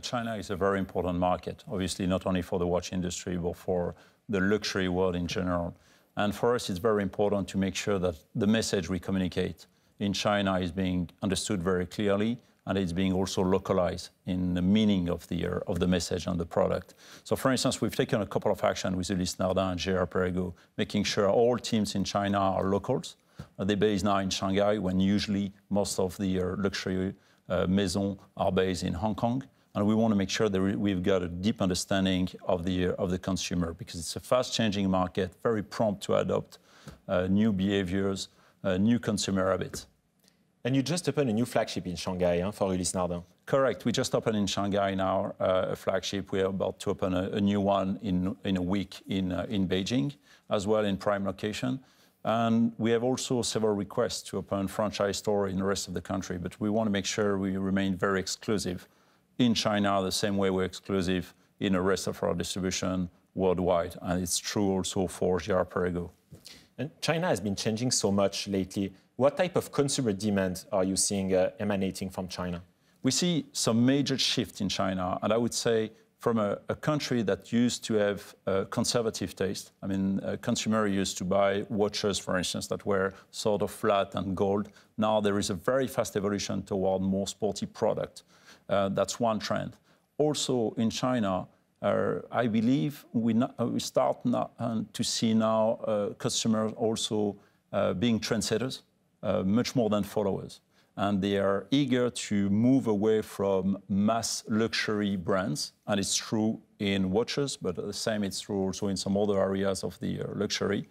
China is a very important market, obviously not only for the watch industry, but for the luxury world in general. And for us, it's very important to make sure that the message we communicate in China is being understood very clearly, and it's being also localized in the meaning of the message and the product. So for instance, we've taken a couple of actions with Ulysse Nardin and Girard-Perregaux, making sure all teams in China are locals. They're based now in Shanghai, when usually most of the luxury maisons are based in Hong Kong. And we want to make sure that we've got a deep understanding of the consumer, because it's a fast-changing market, very prompt to adopt new behaviors, new consumer habits. And you just opened a new flagship in Shanghai, huh, for Ulysse Nardin? Correct. We just opened in Shanghai now a flagship. We are about to open a new one in a week in Beijing, as well in prime location. And we have also several requests to open franchise stores in the rest of the country, but we want to make sure we remain very exclusive in China, the same way we're exclusive in the rest of our distribution worldwide. And it's true also for Girard-Perregaux. And China has been changing so much lately. What type of consumer demand are you seeing emanating from China? We see some major shift in China, and I would say from a country that used to have conservative taste. I mean, a consumer used to buy watches, for instance, that were sort of flat and gold. Now there is a very fast evolution toward more sporty product. That's one trend. Also in China, I believe we start to see now customers also being trendsetters, much more than followers. And they are eager to move away from mass luxury brands. And it's true in watches, but the same it's true also in some other areas of the luxury,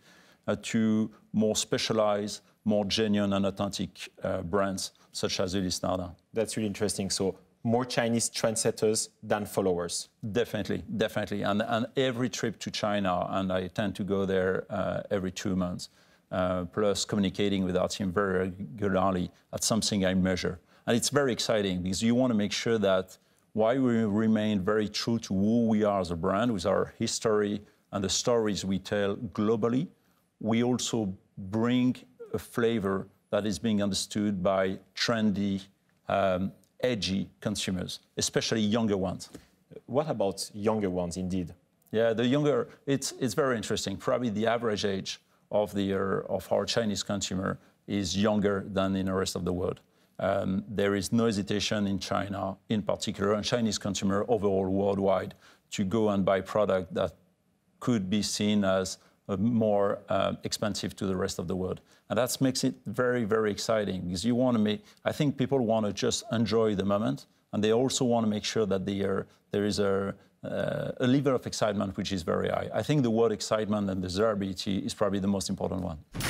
to more specialized, more genuine and authentic brands, such as Ulysse Nardin. That's really interesting. So more Chinese trendsetters than followers. Definitely, definitely. And every trip to China, and I tend to go there every 2 months, plus communicating with our team very regularly, that's something I measure. And it's very exciting, because you want to make sure that while we remain very true to who we are as a brand, with our history and the stories we tell globally, we also bring a flavor that is being understood by trendy, edgy consumers, especially younger ones. What about younger ones, indeed? Yeah, the younger, it's very interesting. Probably the average age of our Chinese consumer is younger than in the rest of the world. There is no hesitation in China, in particular, and Chinese consumer overall worldwide, to go and buy product that could be seen as more expensive to the rest of the world. And that makes it very, very exciting, because you want to make, I think people want to just enjoy the moment, and they also want to make sure that there is a level of excitement which is very high. I think the word excitement and desirability is probably the most important one.